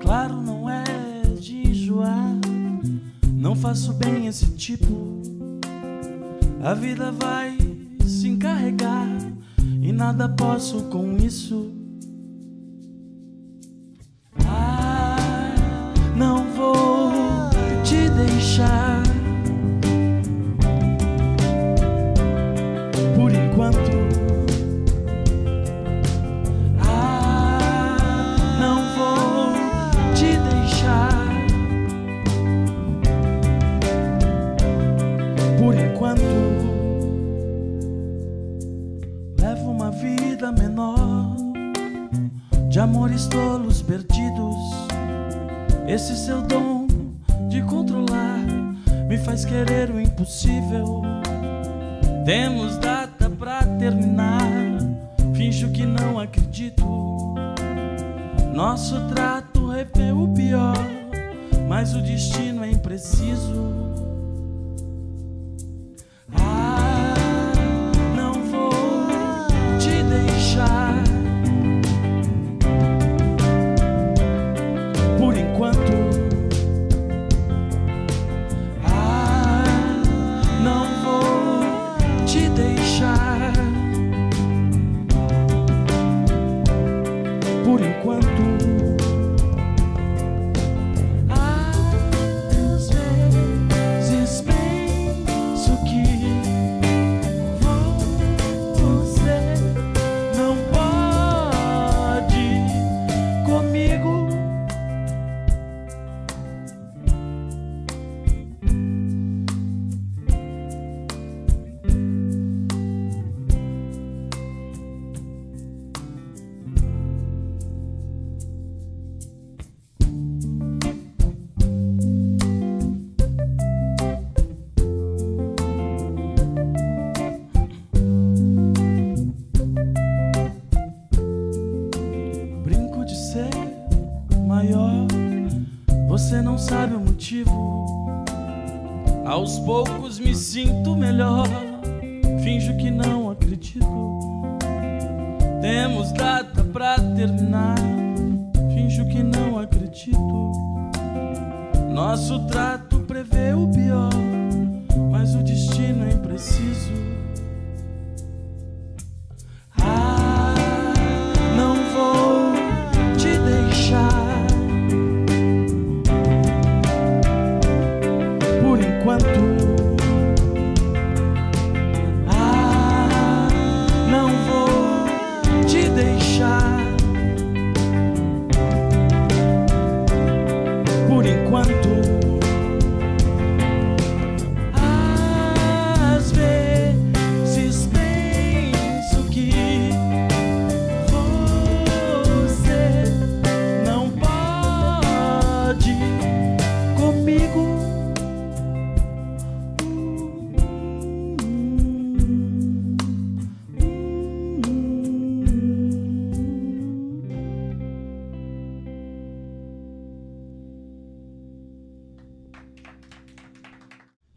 claro, não é de enjoar. Não faço bem esse tipo. A vida vai se encarregar e nada posso com isso. Ah, não vou te deixar. Por enquanto. Ah, não vou te deixar. Por enquanto. Levo uma vida menor de amores tolos perdidos. Esse seu dom de controlar me faz querer o impossível. Temos data pra terminar, finjo que não acredito. Nosso trato revê o pior, mas o destino é impreciso. Por enquanto, às vezes penso que você não pode comigo. Você não sabe o motivo. Aos poucos me sinto melhor, finjo que não acredito. Temos data pra terminar, finjo que não acredito. Nosso trato prevê o pior, mas o destino é impreciso. Ah, não vou te deixar. Ah, não vou te deixar. Por enquanto, às vezes penso que você não pode comigo.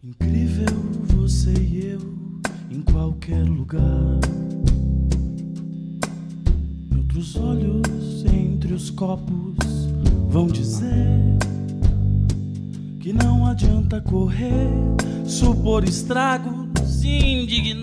Incrível você e eu em qualquer lugar. Outros olhos entre os copos vão dizer que não adianta correr, supor estragos e indignar.